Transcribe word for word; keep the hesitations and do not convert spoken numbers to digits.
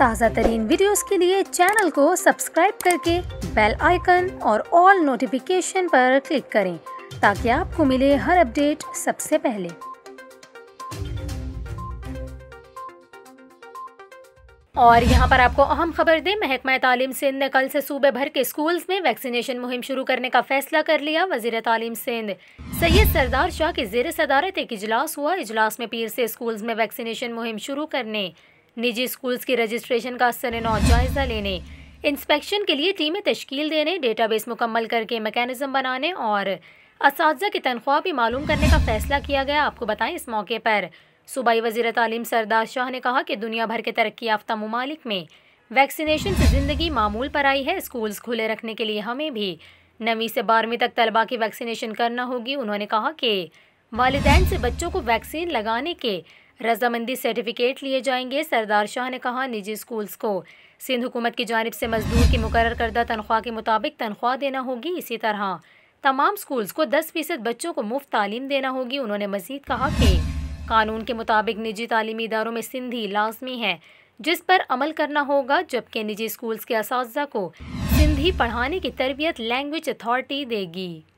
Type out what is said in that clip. ताज़ा तरीन वीडियोस के लिए चैनल को सब्सक्राइब करके बेल आइकन और ऑल नोटिफिकेशन पर क्लिक करें ताकि आपको मिले हर अपडेट सबसे पहले। और यहाँ पर आपको अहम खबर दें, महकमा तालीम सिंध ने कल से सूबे भर के स्कूल्स में वैक्सीनेशन मुहिम शुरू करने का फैसला कर लिया। वज़ीर तालीम सिंध सैयद सरदार शाह की ज़ेर सदारत एक इजलास हुआ। इजलास में पीर से स्कूल्स में वैक्सीनेशन मुहिम शुरू करने, निजी स्कूल्स की रजिस्ट्रेशन का सरेनौ जायज़ा लेने, इंस्पेक्शन के लिए टीमें तश्कील देने, डेटाबेस मुकम्मल करके मैकेनिज़्म बनाने और असातिज़ा की तनख्वाह भी मालूम करने का फ़ैसला किया गया। आपको बताएं, इस मौके पर सूबाई वज़ीर तालीम सरदार शाह ने कहा कि दुनिया भर के तरक्की याफ्ता ममालिक में वैक्सीनेशन से ज़िंदगी मामूल पर आई है। स्कूल्स खुले रखने के लिए हमें भी नवीं से बारहवीं तक तलबा की वैक्सीनेशन करना होगी। उन्होंने कहा कि वालिदैन से बच्चों को वैक्सीन लगाने के रजामंदी सर्टिफिकेट लिए जाएंगे। सरदार शाह ने कहा, निजी स्कूल्स को सिंध हुकूमत की जानिब से मजदूर की मुकर्रर करदा तनख्वाह के मुताबिक तनख्वाह देना होगी। इसी तरह तमाम स्कूल्स को दस फ़ीसद बच्चों को मुफ्त तालीम देना होगी। उन्होंने मज़ीद कहा कि कानून के मुताबिक निजी तालीमी इदारों में सिंधी लाजमी है, जिस पर अमल करना होगा, जबकि निजी स्कूल्स के असातिज़ा को सिंधी पढ़ाने की तरबियत लैंग्वेज अथॉरिटी देगी।